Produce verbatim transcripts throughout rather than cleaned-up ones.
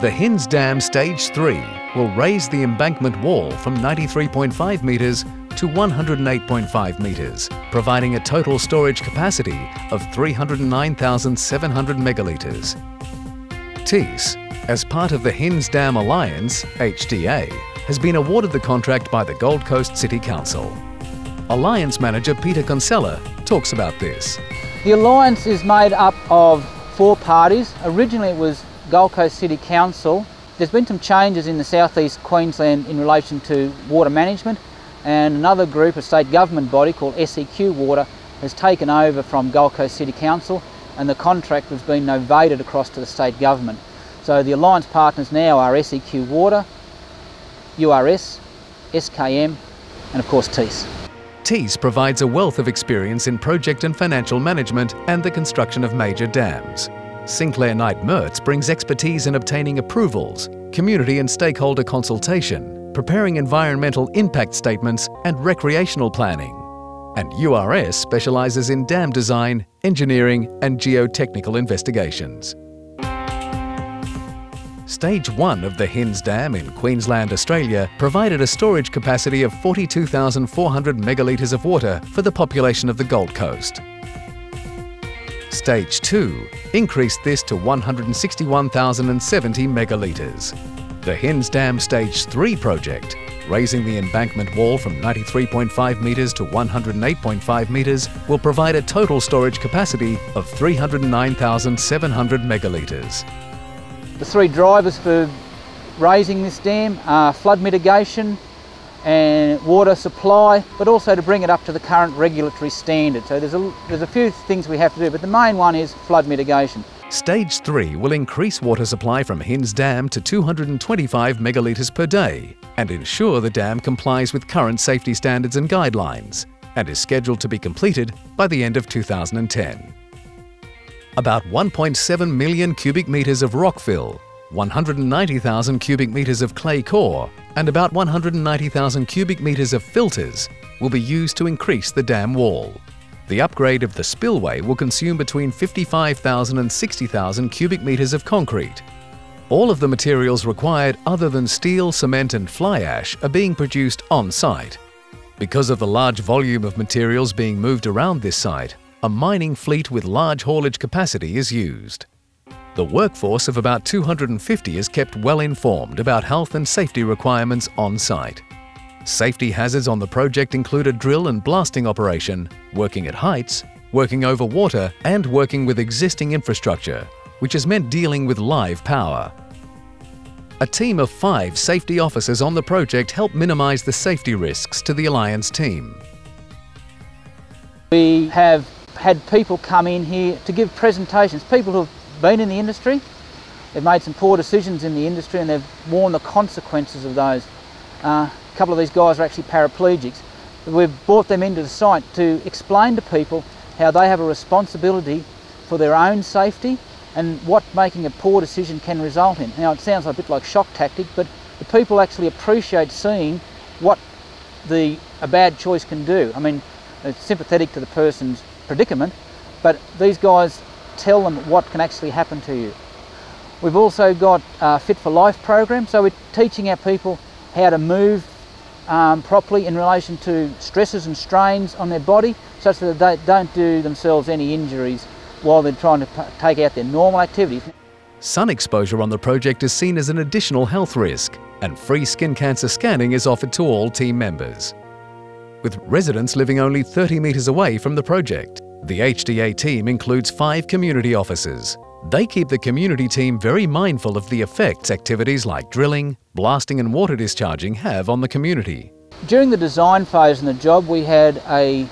The Hinze Dam Stage three will raise the embankment wall from ninety-three point five metres to one hundred eight point five metres, providing a total storage capacity of three hundred nine thousand seven hundred megalitres. Thiess, as part of the Hinze Dam Alliance, H D A, has been awarded the contract by the Gold Coast City Council. Alliance Manager Peter Kinsella talks about this. The Alliance is made up of four parties. Originally it was Gold Coast City Council. There's been some changes in the southeast Queensland in relation to water management, and another group, a state government body called S E Q Water, has taken over from Gold Coast City Council, and the contract has been novated across to the state government. So the Alliance partners now are S E Q Water, U R S, S K M and of course Thiess. Thiess provides a wealth of experience in project and financial management and the construction of major dams. Sinclair Knight Merz brings expertise in obtaining approvals, community and stakeholder consultation, preparing environmental impact statements and recreational planning. And U R S specialises in dam design, engineering and geotechnical investigations. Stage one of the Hinze Dam in Queensland, Australia, provided a storage capacity of forty-two thousand four hundred megalitres of water for the population of the Gold Coast. Stage two increased this to one hundred sixty-one thousand seventy megalitres. The Hinze Dam Stage three project, raising the embankment wall from ninety-three point five metres to one hundred eight point five metres, will provide a total storage capacity of three hundred nine thousand seven hundred megalitres. The three drivers for raising this dam are flood mitigation and water supply, but also to bring it up to the current regulatory standard. So there's a, there's a few things we have to do, but the main one is flood mitigation. Stage three will increase water supply from Hinze Dam to two hundred twenty-five megalitres per day and ensure the dam complies with current safety standards and guidelines, and is scheduled to be completed by the end of two thousand ten. About one point seven million cubic metres of rock fill, one hundred ninety thousand cubic metres of clay core and about one hundred ninety thousand cubic metres of filters will be used to increase the dam wall. The upgrade of the spillway will consume between fifty-five thousand and sixty thousand cubic metres of concrete. All of the materials required other than steel, cement and fly ash are being produced on site. Because of the large volume of materials being moved around this site, a mining fleet with large haulage capacity is used. The workforce of about two hundred fifty is kept well informed about health and safety requirements on site. Safety hazards on the project include a drill and blasting operation, working at heights, working over water and working with existing infrastructure, which has meant dealing with live power. A team of five safety officers on the project help minimise the safety risks to the Alliance team. We have had people come in here to give presentations, people who have been in the industry, they've made some poor decisions in the industry and they've worn the consequences of those. Uh, a couple of these guys are actually paraplegics. We've brought them into the site to explain to people how they have a responsibility for their own safety and what making a poor decision can result in. Now it sounds a bit like shock tactic, but the people actually appreciate seeing what the, a bad choice can do. I mean, it's sympathetic to the person's predicament, but these guys tell them what can actually happen to you. We've also got a Fit for Life program, so we're teaching our people how to move um, properly in relation to stresses and strains on their body, such that they don't do themselves any injuries while they're trying to take out their normal activities. Sun exposure on the project is seen as an additional health risk, and free skin cancer scanning is offered to all team members. With residents living only thirty metres away from the project, the H D A team includes five community officers. They keep the community team very mindful of the effects activities like drilling, blasting and water discharging have on the community. During the design phase in the job, we had a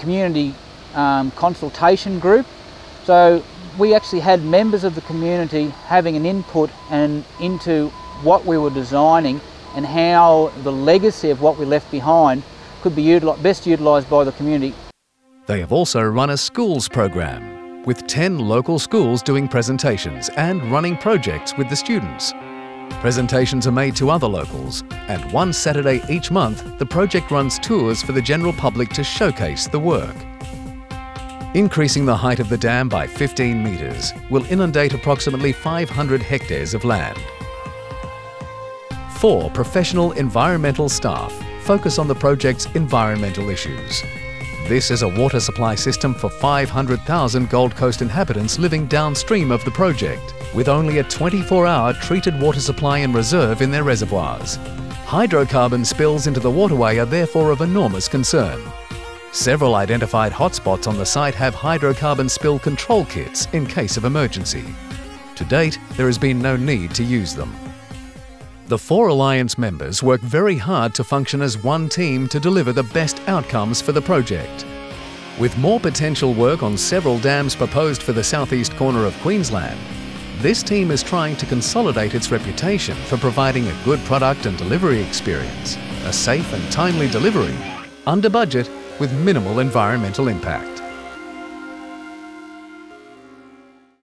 community um, consultation group. So we actually had members of the community having an input and into what we were designing and how the legacy of what we left behind could be best utilised by the community. They have also run a schools program, with ten local schools doing presentations and running projects with the students. Presentations are made to other locals, and one Saturday each month the project runs tours for the general public to showcase the work. Increasing the height of the dam by fifteen metres will inundate approximately five hundred hectares of land. Four professional environmental staff focus on the project's environmental issues. This is a water supply system for five hundred thousand Gold Coast inhabitants living downstream of the project, with only a twenty-four hour treated water supply in reserve in their reservoirs. Hydrocarbon spills into the waterway are therefore of enormous concern. Several identified hotspots on the site have hydrocarbon spill control kits in case of emergency. To date, there has been no need to use them. The four Alliance members work very hard to function as one team to deliver the best outcomes for the project. With more potential work on several dams proposed for the southeast corner of Queensland, this team is trying to consolidate its reputation for providing a good product and delivery experience, a safe and timely delivery, under budget, with minimal environmental impact.